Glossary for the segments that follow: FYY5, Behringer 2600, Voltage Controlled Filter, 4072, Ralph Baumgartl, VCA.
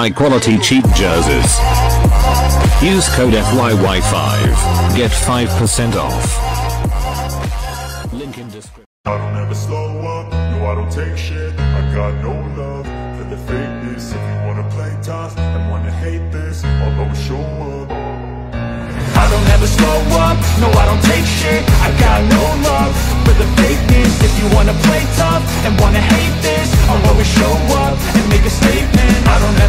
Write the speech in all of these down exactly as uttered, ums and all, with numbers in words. high quality cheap jerseys. Use code F Y Y five, get five percent off. Link in description. I don't ever slow up, no I don't take shit. I got no love for the fakeness. If you wanna play tough and wanna hate this, I'll always show up. I don't ever slow up, no I don't take shit. I got no love for the fakeness. If you wanna play tough and wanna hate this, I'll always show up and make a statement. I don't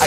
I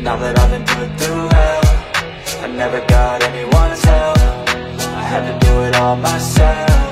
Now that I've been put through hell, I never got anyone's help. I had to do it all myself.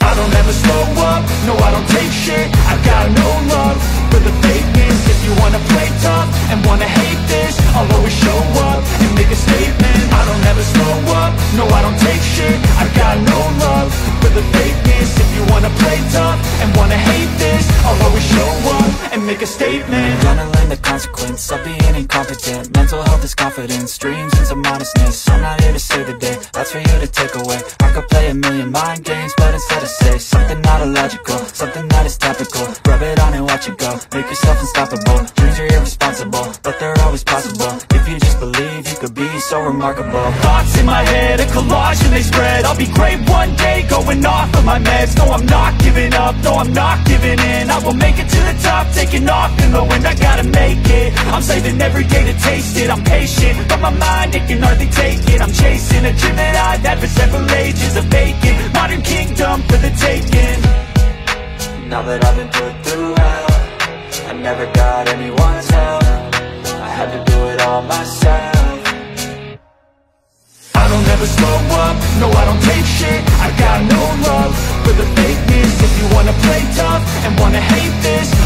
I don't ever slow up, no I don't take shit. I got no love for the fakeness. If you wanna play tough and wanna hate this, I'll always show up and make a statement. I don't ever slow up, no I don't take shit. I got no love for the fakeness. If you wanna play tough and wanna hate this, I'll always show up and make a statement. Gonna learn the consequence of being incompetent. Mental health is confidence, dreams into modestness. I'm not here to save the day, that's for you to take away. I could play a million mind games, but instead I say something not illogical, something that is topical. Rub it on and watch it go, make yourself unstoppable. Dreams are irresponsible, but they're always possible. If you just believe, you could be so remarkable. Thoughts in my head, a collage and they spread. I'll be great one day, going off of my meds. No, I'm not giving up, no, I'm not giving in. I will make it to the top, taking off in the wind. I gotta make it, I'm saving every day to taste it. I'm patient, but my mind, it can hardly take it. I'm chasing a dream that I've had for several ages. A vacant, modern kingdom for the taking. Now that I've been put through hell, I never got anyone's help. I had to do it all myself. I don't ever slow up, no I don't take shit. I got no love for the fakeness. If you wanna play tough and wanna hate this,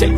Take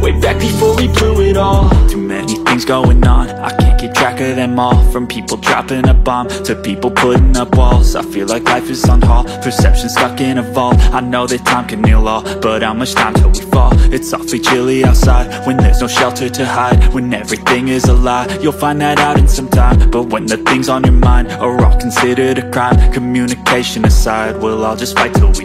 way back before we blew it all. Too many things going on, I can't get track of them all. From people dropping a bomb, to people putting up walls. I feel like life is on hold, perception stuck in a vault. I know that time can heal all, but how much time till we fall? It's awfully chilly outside, when there's no shelter to hide. When everything is a lie, you'll find that out in some time. But when the things on your mind are all considered a crime, communication aside, we'll all just fight till we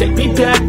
Take me back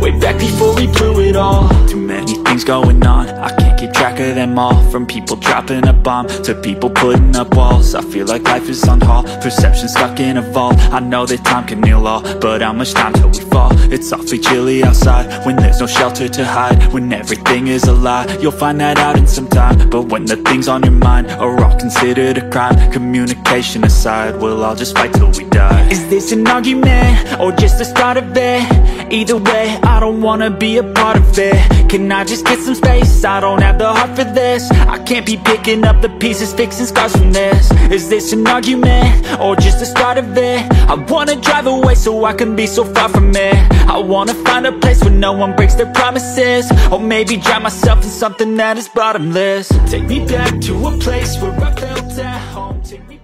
way back before we blew it all. Too many things going on, I can't keep track of them all. From people dropping a bomb, to people putting up walls. I feel like life is on hold, perception stuck in a vault. I know that time can heal all, but how much time till we fall? It's awfully chilly outside, when there's no shelter to hide. When everything is a lie, you'll find that out in some time. But when the things on your mind are all considered a crime, communication aside, we'll all just fight till we die. Is this an argument, or just the start of it? Either way, I don't wanna be a part of it. Can I just get some space? I don't have the heart for this. I can't be picking up the pieces, fixing scars from this. Is this an argument, or just the start of it? I wanna drive away so I can be so far from it. I wanna find a place where no one breaks their promises, or maybe drown myself in something that is bottomless. Take me back to a place where I felt at home. Take me